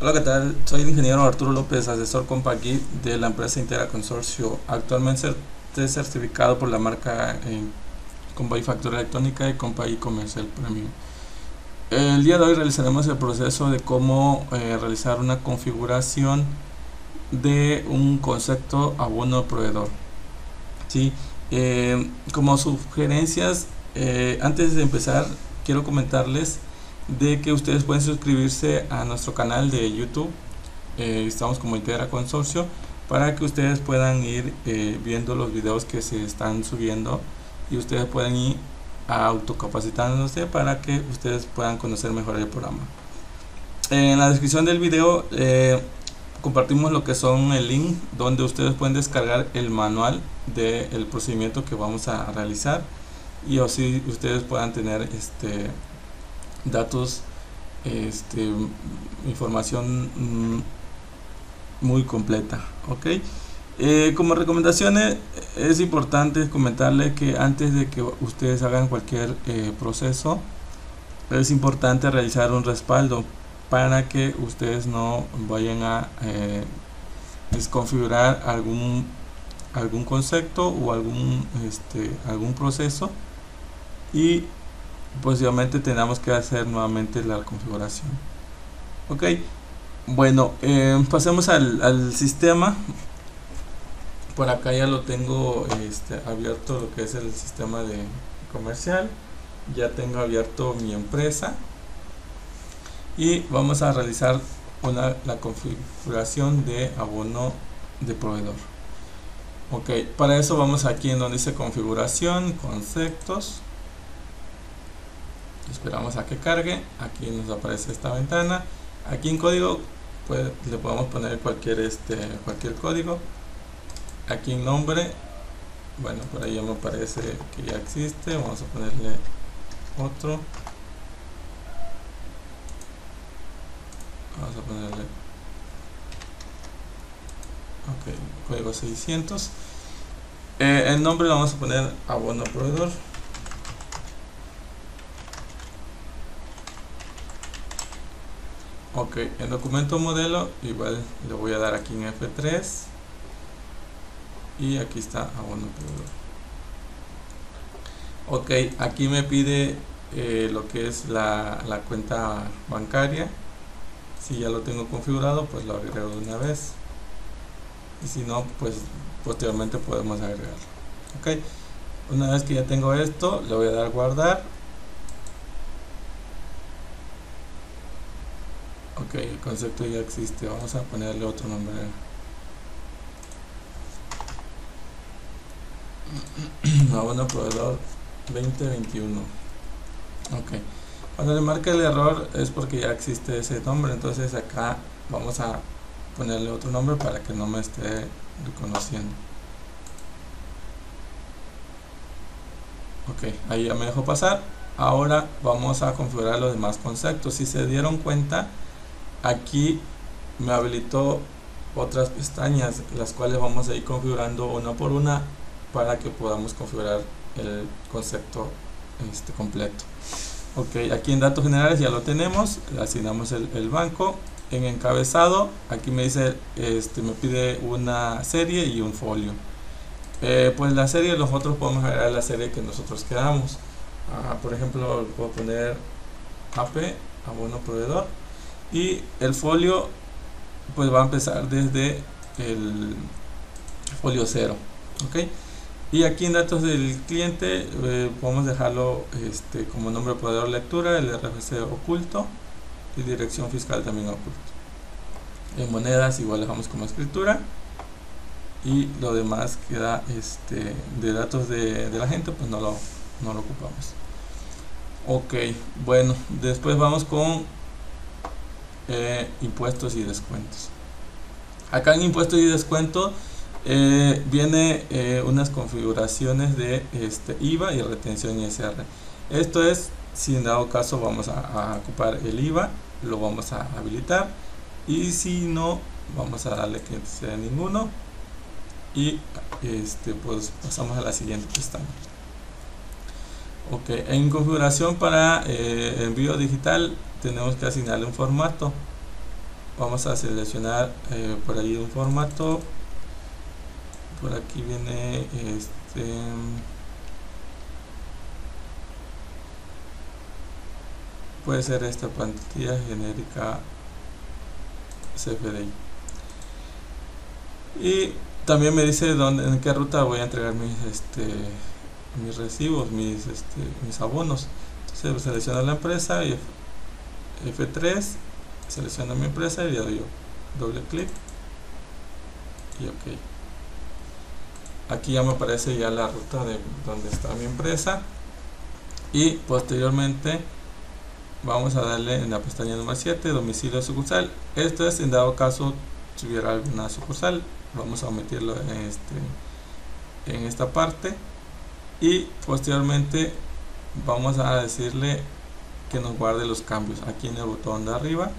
Hola, ¿qué tal? Soy el ingeniero Arturo López, asesor CONTPAQi de la empresa Integra Consorcio. Actualmente estoy certificado por la marca CONTPAQi Factura Electrónica y CONTPAQi Comercial Premium. El día de hoy realizaremos el proceso de cómo realizar una configuración de un concepto abono proveedor. ¿Sí? Como sugerencias, antes de empezar, quiero comentarles de que ustedes pueden suscribirse a nuestro canal de YouTube. Estamos como Integra Consorcio, para que ustedes puedan ir viendo los videos que se están subiendo y ustedes pueden ir autocapacitándose para que ustedes puedan conocer mejor el programa. En la descripción del video compartimos lo que son el link donde ustedes pueden descargar el manual del procedimiento que vamos a realizar, y así ustedes puedan tener datos, información muy completa, ¿ok? Como recomendaciones, es importante comentarles que antes de que ustedes hagan cualquier proceso, es importante realizar un respaldo para que ustedes no vayan a desconfigurar algún concepto o algún proceso, y posiblemente tengamos que hacer nuevamente la configuración. Ok, bueno, pasemos al sistema. Por acá ya lo tengo abierto, lo que es el sistema de comercial. Ya tengo abierto mi empresa y vamos a realizar la configuración de abono de proveedor. Ok, para eso vamos aquí en donde dice configuración, conceptos. Esperamos a que cargue. Aquí nos aparece esta ventana. Aquí en código, pues, le podemos poner cualquier código. Aquí en nombre, bueno, por ahí ya me parece que ya existe. Vamos a ponerle otro. Vamos a ponerle, ok, código 600. El nombre lo vamos a poner abono proveedor. Ok, en documento modelo igual le voy a dar aquí en F3 y aquí está abono proveedor. Ok, aquí me pide lo que es la cuenta bancaria. Si ya lo tengo configurado, pues lo agrego de una vez, y si no, pues posteriormente podemos agregarlo. Ok, una vez que ya tengo esto, le voy a dar guardar. Ok, el concepto ya existe, vamos a ponerle otro nombre. Abono proveedor 2021. Ok, cuando le marque el error es porque ya existe ese nombre, entonces acá vamos a ponerle otro nombre para que no me esté reconociendo. Ok, ahí ya me dejó pasar. Ahora vamos a configurar los demás conceptos. Si se dieron cuenta, aquí me habilitó otras pestañas, las cuales vamos a ir configurando una por una para que podamos configurar el concepto completo. Ok, aquí en datos generales ya lo tenemos, le asignamos el banco. En encabezado, aquí me dice, me pide una serie y un folio. Pues la serie, nosotros podemos agregar la serie que nosotros queramos. Por ejemplo, puedo poner AP, abono proveedor. Y el folio, pues va a empezar desde el folio 0. Ok, y aquí en datos del cliente podemos dejarlo como nombre proveedor lectura, el RFC oculto y dirección fiscal también oculto. En monedas igual dejamos como escritura, y lo demás queda de datos de la gente, pues no lo ocupamos. Ok, bueno, después vamos con impuestos y descuentos. Acá en impuestos y descuentos viene unas configuraciones de IVA y retención ISR. Esto es, si en dado caso vamos a ocupar el IVA, lo vamos a habilitar, y si no, vamos a darle que sea ninguno, y pues pasamos a la siguiente pestaña. Ok, en configuración para envío digital tenemos que asignarle un formato. vamos a seleccionar por ahí un formato. Por aquí viene este puede ser esta plantilla genérica CFDI, y también me dice dónde, en qué ruta voy a entregar mis recibos, mis abonos. Entonces selecciono la empresa y F3, selecciono mi empresa y le doy doble clic y ok. Aquí ya me aparece ya la ruta de donde está mi empresa, y posteriormente vamos a darle en la pestaña número 7 domicilio sucursal. Esto es en dado caso si hubiera alguna sucursal. Vamos a omitirlo en esta parte, y posteriormente vamos a decirle que nos guarde los cambios aquí en el botón de arriba.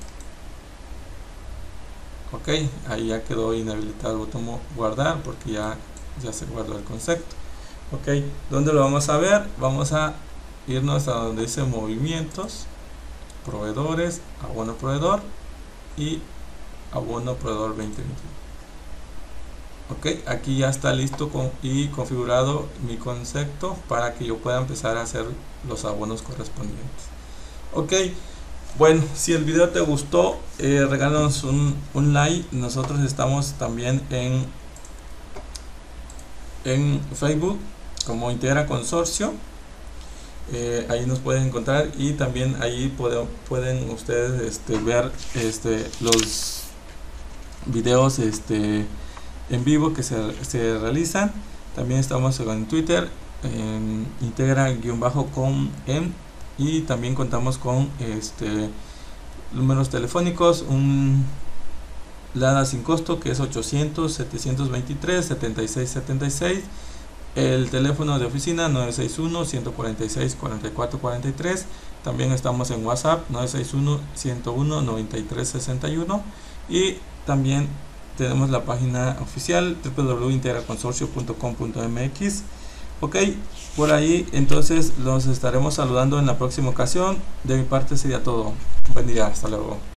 Ok, ahí ya quedó inhabilitado el botón guardar porque ya se guardó el concepto. Ok, ¿dónde lo vamos a ver? Vamos a irnos a donde dice movimientos, proveedores, abono proveedor y abono proveedor 2021. Ok, aquí ya está listo y configurado mi concepto para que yo pueda empezar a hacer los abonos correspondientes. Ok, bueno, si el video te gustó, regálanos un like. Nosotros estamos también en Facebook como Integra Consorcio. Ahí nos pueden encontrar, y también ahí pueden ustedes ver los videos en vivo que se realizan. También estamos en Twitter en Integra-com, y también contamos con números telefónicos, un LADA sin costo que es 800 723 7676, el teléfono de oficina 961 146 44 43. También estamos en WhatsApp 961 101 93 61, y también tenemos la página oficial www.integraconsorcio.com.mx. Ok, por ahí entonces los estaremos saludando en la próxima ocasión. De mi parte sería todo. Buen día, hasta luego.